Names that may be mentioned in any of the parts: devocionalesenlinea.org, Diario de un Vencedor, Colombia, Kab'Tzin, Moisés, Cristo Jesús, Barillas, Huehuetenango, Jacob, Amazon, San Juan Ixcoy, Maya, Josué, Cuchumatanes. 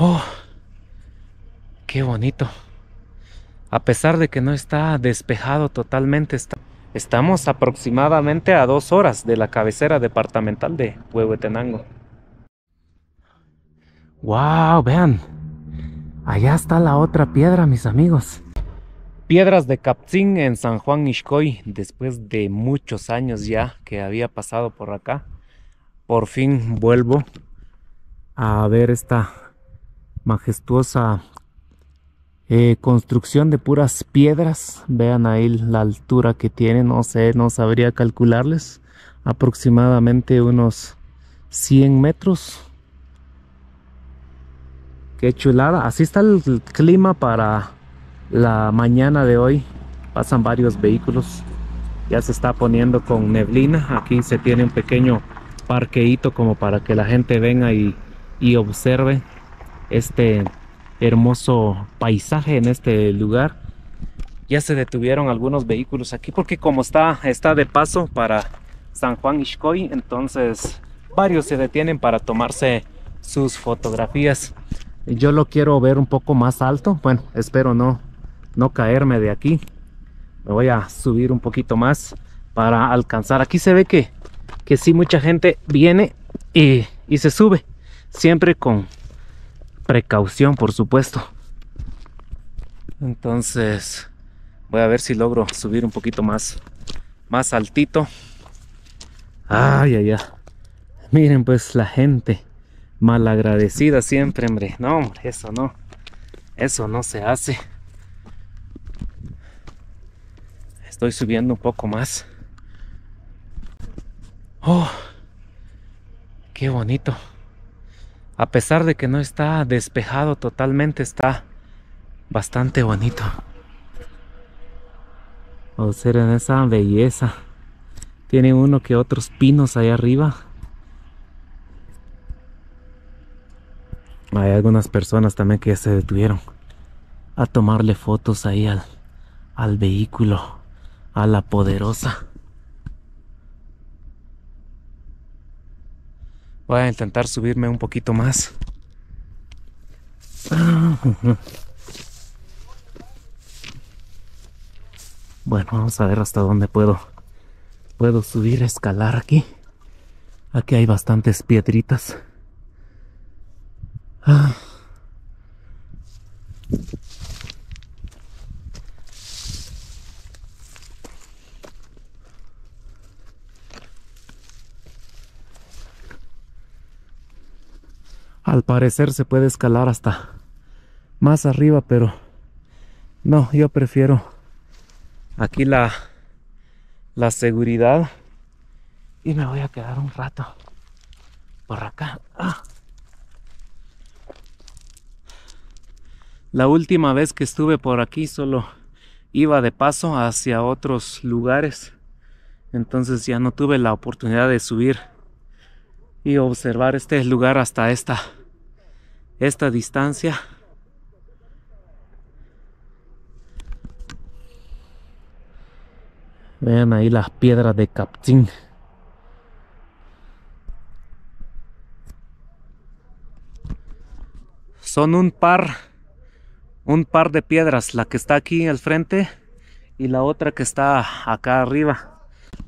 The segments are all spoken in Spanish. ¡Oh! ¡Qué bonito! A pesar de que no está despejado totalmente, estamos aproximadamente a 2 horas de la cabecera departamental de Huehuetenango. ¡Wow! Vean, allá está la otra piedra, mis amigos. Piedras de Kab'Tzin en San Juan Ixcoy, después de muchos años ya que había pasado por acá. Por fin vuelvo a ver esta majestuosa construcción de puras piedras. Vean ahí la altura que tiene, no sé, no sabría calcularles, aproximadamente unos 100 metros. Qué chulada, así está el clima para la mañana de hoy. Pasan varios vehículos, ya se está poniendo con neblina. Aquí se tiene un pequeño parqueíto como para que la gente venga y observe este hermoso paisaje en este lugar. Ya se detuvieron algunos vehículos aquí porque como está de paso para San Juan Ixcoy, entonces varios se detienen para tomarse sus fotografías. Yo lo quiero ver un poco más alto, bueno, espero no caerme de aquí. Me voy a subir un poquito más para alcanzar. Aquí se ve que sí, mucha gente viene y se sube, siempre con precaución, por supuesto. Entonces voy a ver si logro subir un poquito más altito. Ay, ay, ay. Miren pues la gente malagradecida siempre, hombre. No, hombre, eso no se hace. Estoy subiendo un poco más. Oh, qué bonito. A pesar de que no está despejado totalmente, está bastante bonito. Observen esa belleza. Tiene uno que otros pinos allá arriba. Hay algunas personas también que ya se detuvieron a tomarle fotos ahí al vehículo, a la poderosa. Voy a intentar subirme un poquito más. Bueno, vamos a ver hasta dónde puedo subir, escalar aquí. Aquí hay bastantes piedritas. Al parecer se puede escalar hasta más arriba, pero no, yo prefiero aquí la seguridad y me voy a quedar un rato por acá. La última vez que estuve por aquí solo iba de paso hacia otros lugares, entonces ya no tuve la oportunidad de subir y observar este lugar hasta esta distancia. Vean ahí las piedras de Kab'Tzin. Son un par de piedras, la que está aquí al frente y la otra que está acá arriba.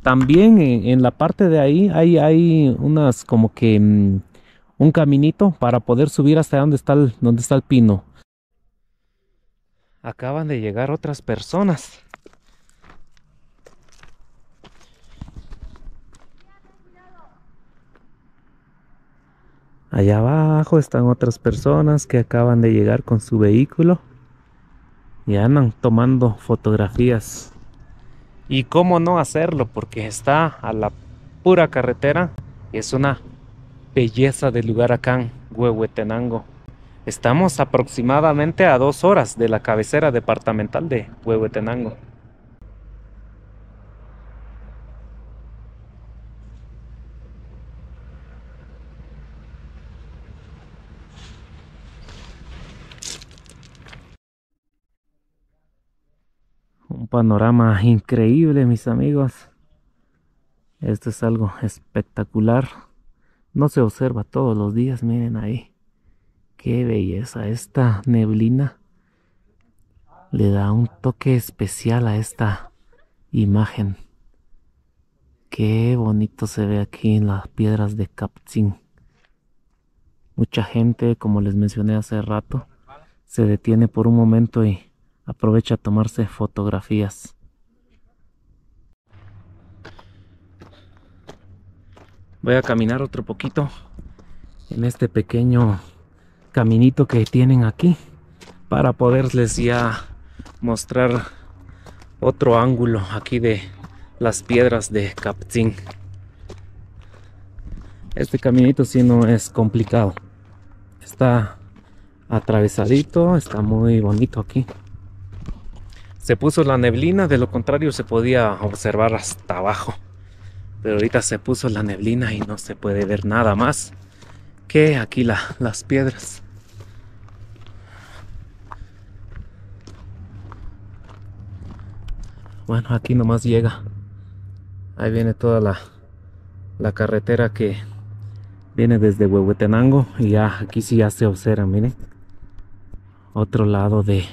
También en la parte de ahí hay unas como que un caminito para poder subir hasta donde está el pino. Acaban de llegar otras personas. Allá abajo están otras personas que acaban de llegar con su vehículo y andan tomando fotografías. Y cómo no hacerlo, porque está a la pura carretera. Es una belleza de lugar acá en Huehuetenango. Estamos aproximadamente a 2 horas de la cabecera departamental de Huehuetenango. Panorama increíble, mis amigos. Esto es algo espectacular. No se observa todos los días, miren ahí. Qué belleza esta neblina. Le da un toque especial a esta imagen. Qué bonito se ve aquí en las piedras de Kab'Tzin. Mucha gente, como les mencioné hace rato, se detiene por un momento y aprovecha a tomarse fotografías. Voy a caminar otro poquito en este pequeño caminito que tienen aquí para poderles ya mostrar otro ángulo aquí de las piedras de Kab'Tzin. Este caminito sí no es complicado. Está atravesadito, está muy bonito aquí. Se puso la neblina, de lo contrario se podía observar hasta abajo. Pero ahorita se puso la neblina y no se puede ver nada más que aquí las piedras. Bueno, aquí nomás llega. Ahí viene toda la carretera que viene desde Huehuetenango. Y ya aquí sí ya se observa, miren. Otro lado de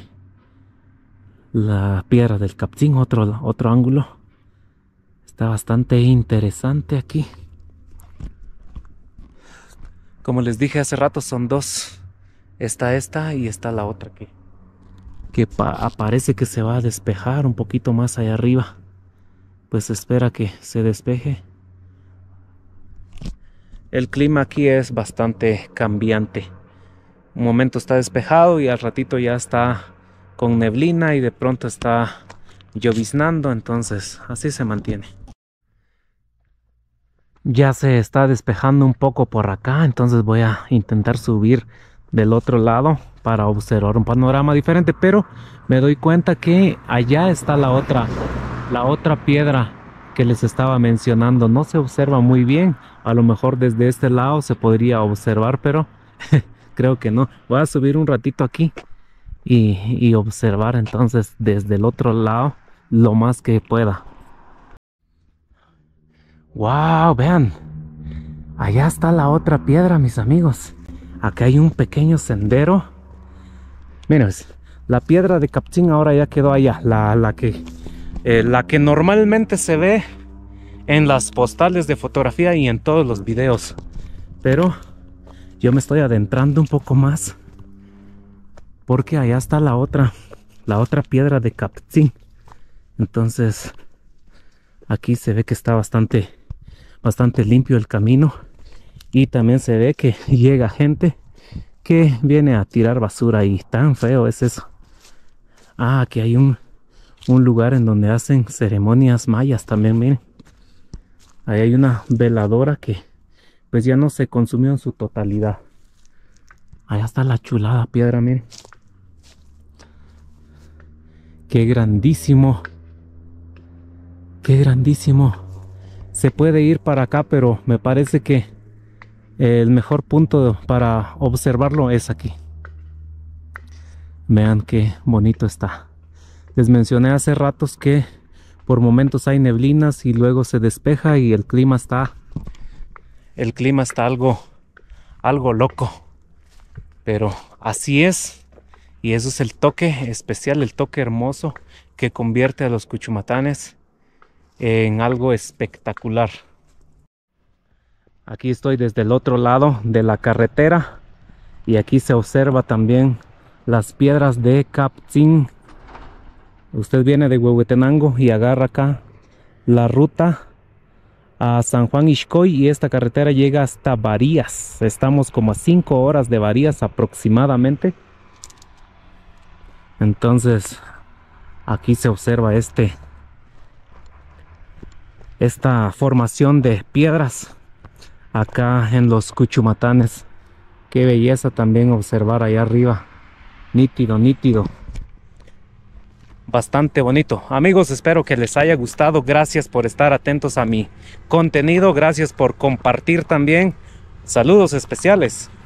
la piedra del Kab'Tzin, otro ángulo. Está bastante interesante aquí. Como les dije hace rato, son dos. Está esta y está la otra aquí. Que parece que se va a despejar un poquito más allá arriba. Pues se espera que se despeje. El clima aquí es bastante cambiante. Un momento está despejado y al ratito ya está con neblina y de pronto está lloviznando. Entonces así se mantiene. Ya se está despejando un poco por acá, entonces voy a intentar subir del otro lado para observar un panorama diferente, pero me doy cuenta que allá está la otra piedra que les estaba mencionando. No se observa muy bien, a lo mejor desde este lado se podría observar, pero creo que no. Voy a subir un ratito aquí y observar entonces desde el otro lado lo más que pueda. Wow, vean, allá está la otra piedra, mis amigos. Acá hay un pequeño sendero. Miren, la piedra de Kab'Tzin ahora ya quedó allá, la que normalmente se ve en las postales de fotografía y en todos los videos. Pero yo me estoy adentrando un poco más porque allá está la otra piedra de Kab'Tzin. Entonces aquí se ve que está bastante limpio el camino y también se ve que llega gente que viene a tirar basura y tan feo es eso. Ah, aquí hay un lugar en donde hacen ceremonias mayas también, miren. Ahí hay una veladora que pues ya no se consumió en su totalidad. Allá está la chulada piedra, miren. Qué grandísimo. Qué grandísimo. Se puede ir para acá, pero me parece que el mejor punto para observarlo es aquí. Vean qué bonito está. Les mencioné hace ratos que por momentos hay neblinas y luego se despeja y el clima está algo loco. Pero así es. Y eso es el toque especial, el toque hermoso que convierte a los Cuchumatanes en algo espectacular. Aquí estoy desde el otro lado de la carretera y aquí se observa también las piedras de Kab'Tzin. Usted viene de Huehuetenango y agarra acá la ruta a San Juan Ixcoy y esta carretera llega hasta Barillas. Estamos como a 5 horas de Barillas aproximadamente. Entonces aquí se observa esta formación de piedras acá en los Cuchumatanes. Qué belleza también observar allá arriba. Nítido. Bastante bonito. Amigos, espero que les haya gustado. Gracias por estar atentos a mi contenido. Gracias por compartir también. Saludos especiales.